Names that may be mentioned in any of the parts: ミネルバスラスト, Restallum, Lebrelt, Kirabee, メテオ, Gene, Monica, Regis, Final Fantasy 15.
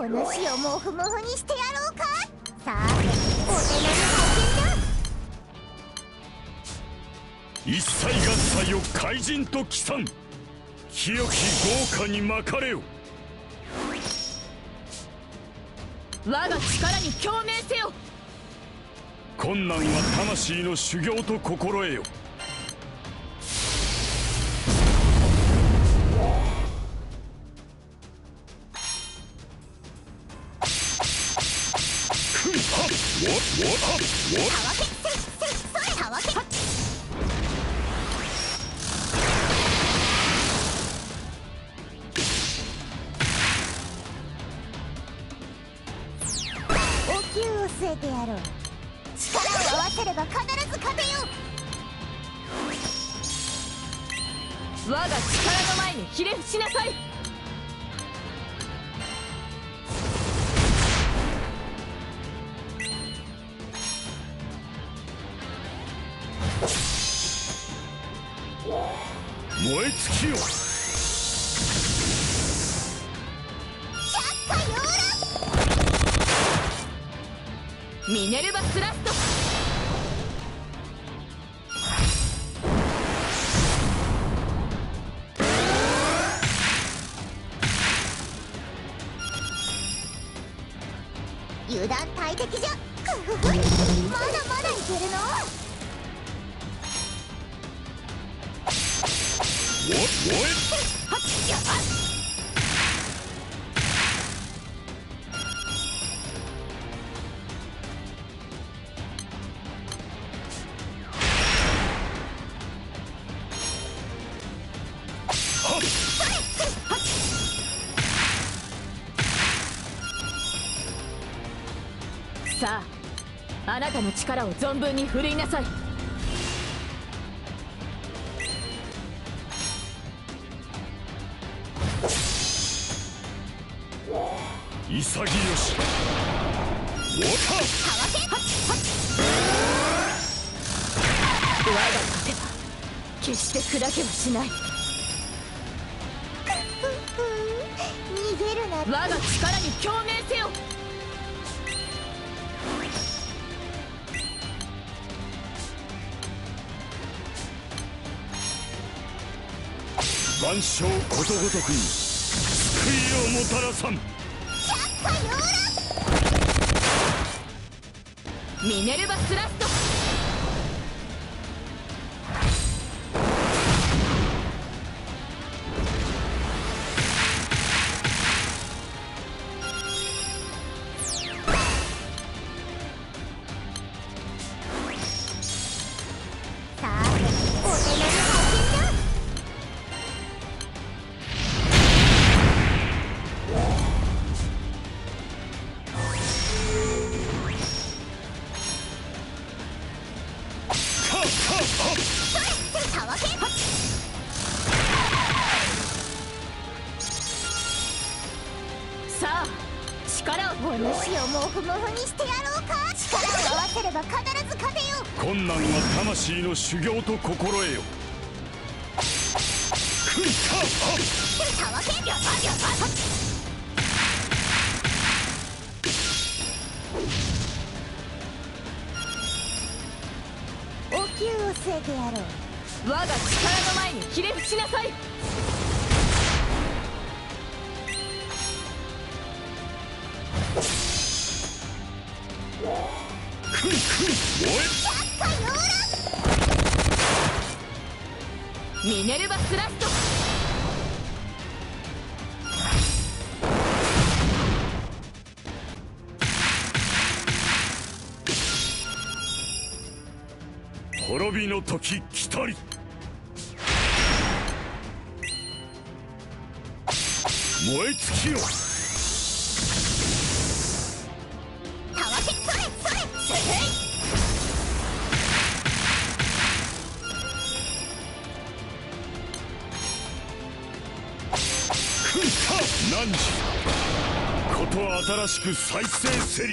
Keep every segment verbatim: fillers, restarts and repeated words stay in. お主をモフモフにしてやろうか。さあ、お手並み拝見だ。一切合切を怪人と帰参、清き豪華にまかれよ。我が力に共鳴せよ。困難は魂の修行と心得よ。ミネルバスラスト。油断大敵じゃ。まだまだいけるの。さあ、あなたの力を存分に振るいなさい。潔し。我が勝てば決して砕けはしない。逃げるな。我が力に共鳴せよ。万象ことごとくに救いをもたらさん。ミネルバスラスト。困難は魂の修行と心得よ。お灸を据えてやろう。我が力の前にひれ伏しなさい。クンクン燃え。ミネルバスラスト。滅びの時来たり。燃え尽きよ。たわけそれそれせい。何時ことは新しく再生せり。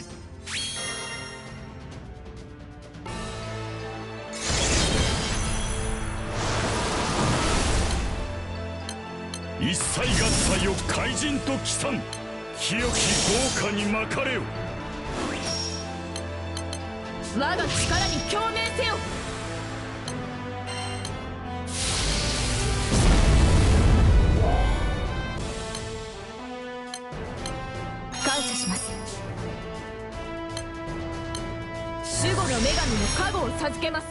一切合切を怪人と帰参、清き豪華にまかれよ。我が力に共鳴せよ。感謝します。守護の女神の加護を授けます。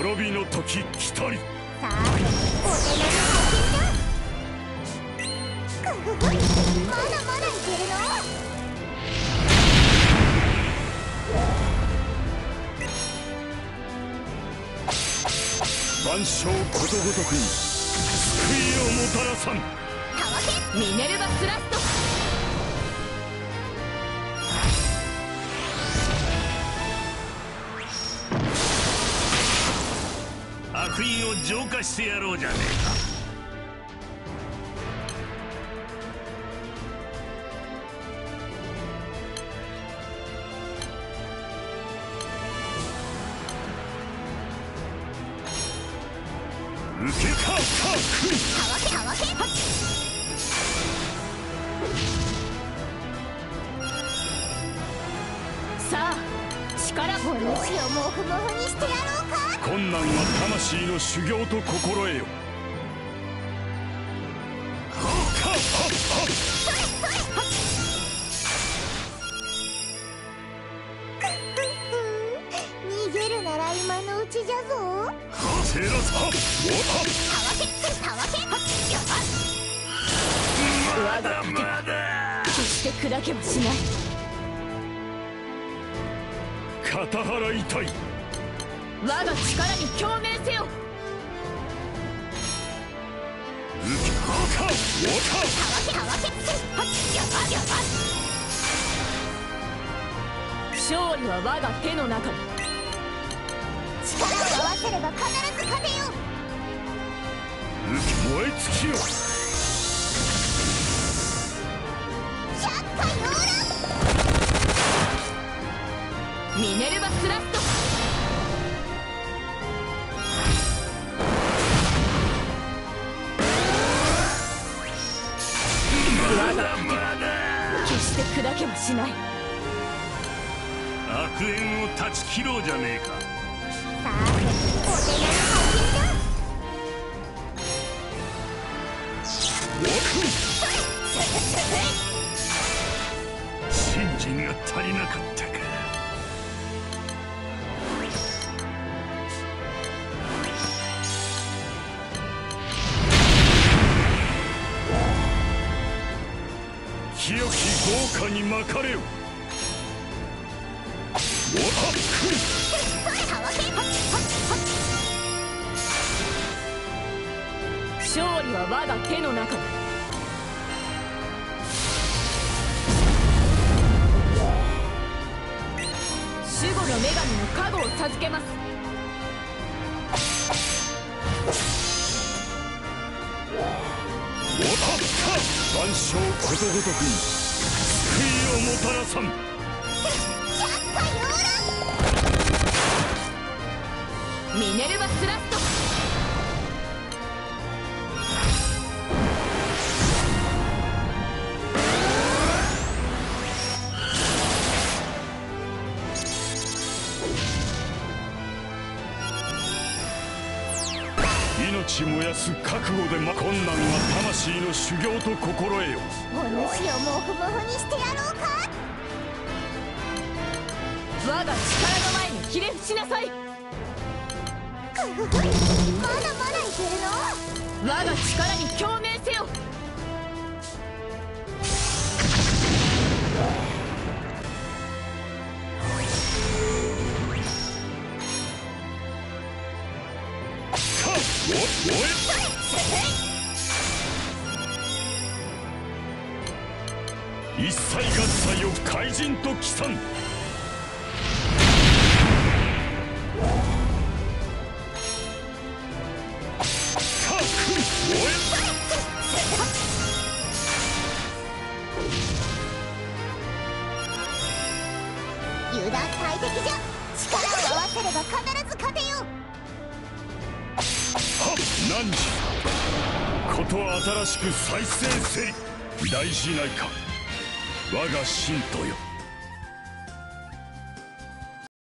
滅びの時来たり。さあ、お手並み拝見だ。まだまだいけるの。 万象ことごとくに救いをもたらさん。たわけミネルバスラスト。悪意を浄化してやろうじゃねえか。 さあ、力をもふもふにしてやろうか。困難は魂の修行と心得よ。逃げるなら今のうちじゃぞ。まだまだ。決して砕けはしない。 片腹痛い。我が力に共鳴せよ。勝利は我が手の中に。力を合わせれば必ず勝てよ。燃え尽きよ。百回オーラ。 ミネルバスラスト。まだまだ。決して砕けはしない。悪縁を断ち切ろうじゃねえか。さあ、お手並み拝見だ。信心が足りなかったか。 清き豪華にまかれよ。勝利は我が手の中に。守護の女神の加護を授けます。 万象ことごとくに救いをもたらさん。ミネルバスラスト。命燃やす覚悟でま困難は魂の修行と心得よ。お主をもふもふにしてやろうか。我が力の前にひれ伏しなさい。まだまだいけるの。我が力に共鳴せよ。お一切合切を怪人と帰参。無駄大敵じゃ。力を合わせれば必ず勝てよ。はっ、汝ことは新しく再生せり。大事ないか我が信徒よ。